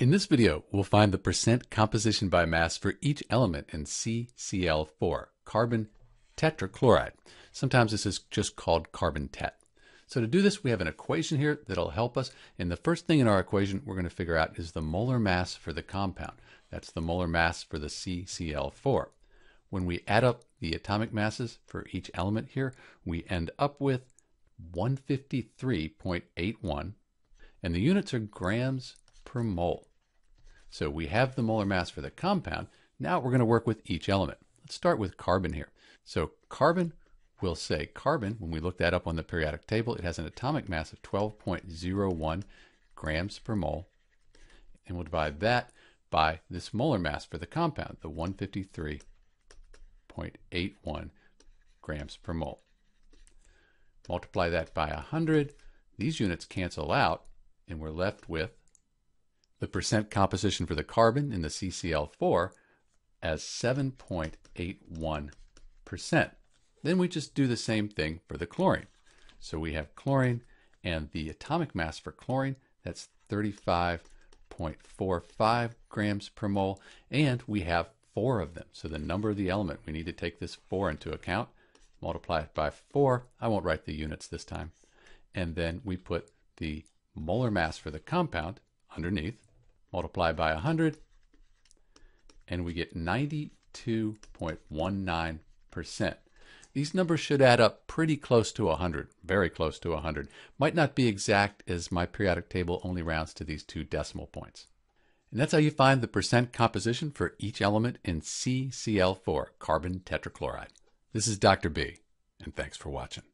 In this video, we'll find the percent composition by mass for each element in CCl4, carbon tetrachloride. Sometimes this is just called carbon tet. So to do this, we have an equation here that'll help us. And the first thing in our equation we're going to figure out is the molar mass for the compound. That's the molar mass for the CCl4. When we add up the atomic masses for each element here, we end up with 153.81, and the units are grams per mole. So we have the molar mass for the compound. Now we're going to work with each element. Let's start with carbon here. So carbon, we'll say carbon, when we look that up on the periodic table, it has an atomic mass of 12.01 grams per mole. And we'll divide that by this molar mass for the compound, the 153.81 grams per mole. Multiply that by 100. These units cancel out, and we're left with the percent composition for the carbon in the CCl4 as 7.81%. Then we just do the same thing for the chlorine. So we have chlorine, and the atomic mass for chlorine, that's 35.45 grams per mole, and we have 4 of them. So the number of the element, we need to take this 4 into account, multiply it by 4. I won't write the units this time. And then we put the molar mass for the compound underneath, multiply by 100, and we get 92.19%. These numbers should add up pretty close to 100, very close to 100. Might not be exact, as my periodic table only rounds to these 2 decimal points. And that's how you find the percent composition for each element in CCl4, carbon tetrachloride. This is Dr. B, and thanks for watching.